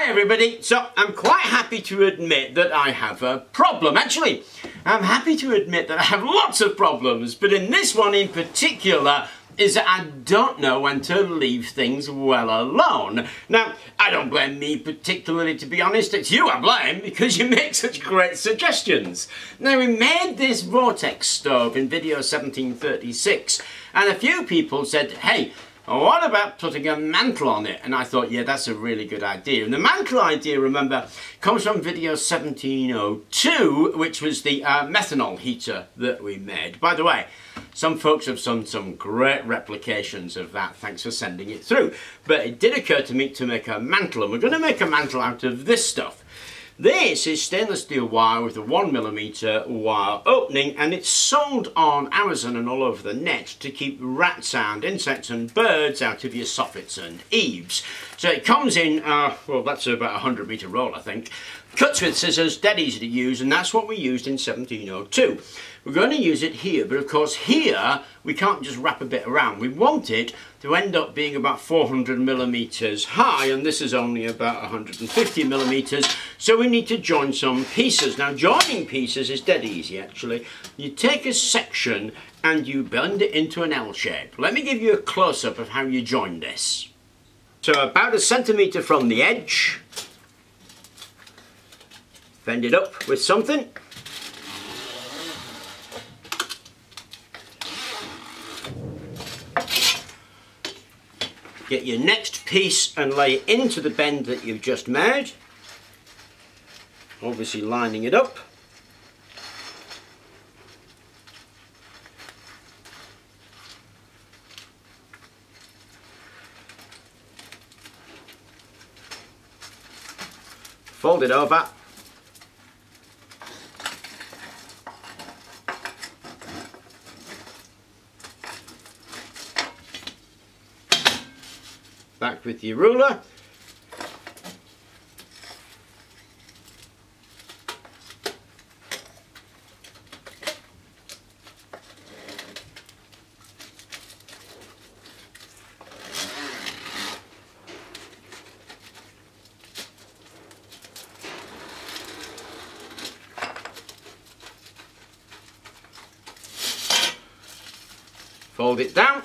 Hi everybody, so I'm quite happy to admit that I have a problem. Actually, I'm happy to admit that I have lots of problems, but in this one in particular is that I don't know when to leave things well alone. Now, I don't blame me particularly, to be honest. It's you I blame, because you make such great suggestions. Now, we made this vortex stove in video 1736, and a few people said, hey, what about putting a mantle on it? And I thought, yeah, that's a really good idea. And the mantle idea, remember, comes from video 1702, which was the methanol heater that we made. By the way, some folks have done some great replications of that. Thanks for sending it through. But it did occur to me to make a mantle, and we're going to make a mantle out of this stuff. This is stainless steel wire with a 1mm wire opening, and it's sold on Amazon and all over the net to keep rats and insects and birds out of your soffits and eaves. So it comes in, well, that's about a 100m roll, I think. Cuts with scissors, dead easy to use, and that's what we used in 1702. We're going to use it here, but of course here we can't just wrap a bit around. We want it to end up being about 400mm high, and this is only about 150mm, so we need to join some pieces. Now, joining pieces is dead easy, actually. You take a section and you bend it into an L shape. Let me give you a close-up of how you join this. So about 1cm from the edge, bend it up with something. Get your next piece and lay it into the bend that you've just made, obviously lining it up. Fold it over. Back with your ruler. Fold it down.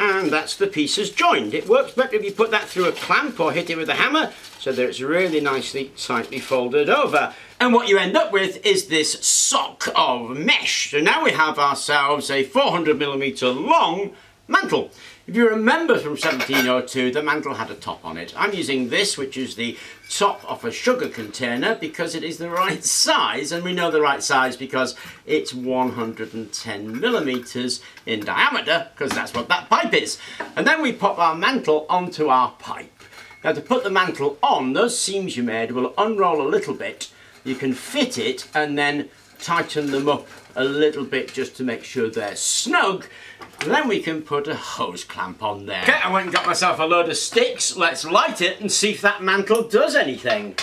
And that's the pieces joined. It works better if you put that through a clamp or hit it with a hammer so that it's really nicely, tightly folded over. And what you end up with is this sock of mesh. So now we have ourselves a 400mm long mantle. If you remember from 1702, the mantle had a top on it. I'm using this, which is the top of a sugar container, because it is the right size, and we know the right size because it's 110mm in diameter, because that's what that pipe is. And then we pop our mantle onto our pipe. Now, to put the mantle on, those seams you made will unroll a little bit. You can fit it and then tighten them up a little bit just to make sure they're snug. And then we can put a hose clamp on there. Okay, I went and got myself a load of sticks. Let's light it and see if that mantle does anything.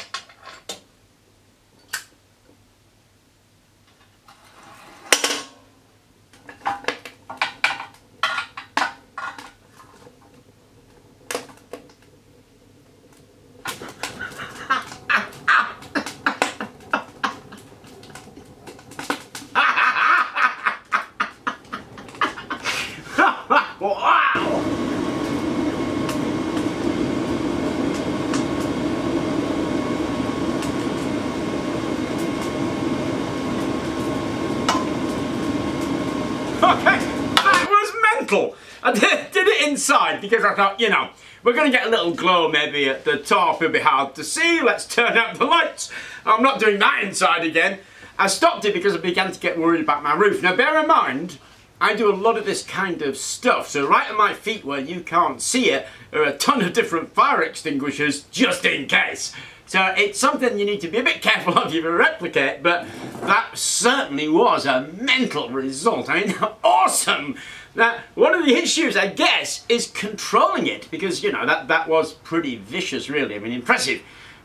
Okay, that was mental. I did it inside because I thought, you know, we're going to get a little glow maybe at the top. It'll be hard to see. Let's turn out the lights. I'm not doing that inside again. I stopped it because I began to get worried about my roof. Now, bear in mind, I do a lot of this kind of stuff, so right at my feet where you can't see it, there are a ton of different fire extinguishers just in case. So it's something you need to be a bit careful of if you replicate, but that certainly was a mental result. I mean, awesome! Now, one of the issues, I guess, is controlling it, because, you know, that was pretty vicious, really. I mean, impressive,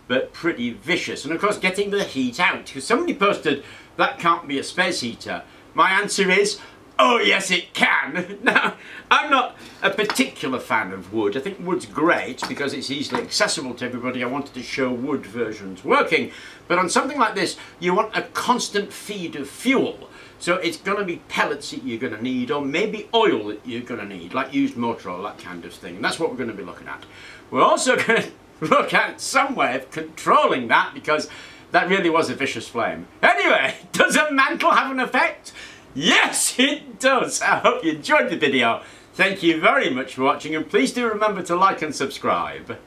but pretty vicious. And, of course, getting the heat out, because somebody posted, that can't be a space heater. My answer is, Oh yes it can! Now, I'm not a particular fan of wood. I think wood's great because it's easily accessible to everybody. I wanted to show wood versions working. But on something like this, you want a constant feed of fuel. So it's going to be pellets that you're going to need, or maybe oil that you're going to need, like used motor oil, that kind of thing. And that's what we're going to be looking at. We're also going to look at some way of controlling that, because that really was a vicious flame. Anyway, does a mantle have an effect? Yes, it does! I hope you enjoyed the video. Thank you very much for watching, and please do remember to like and subscribe.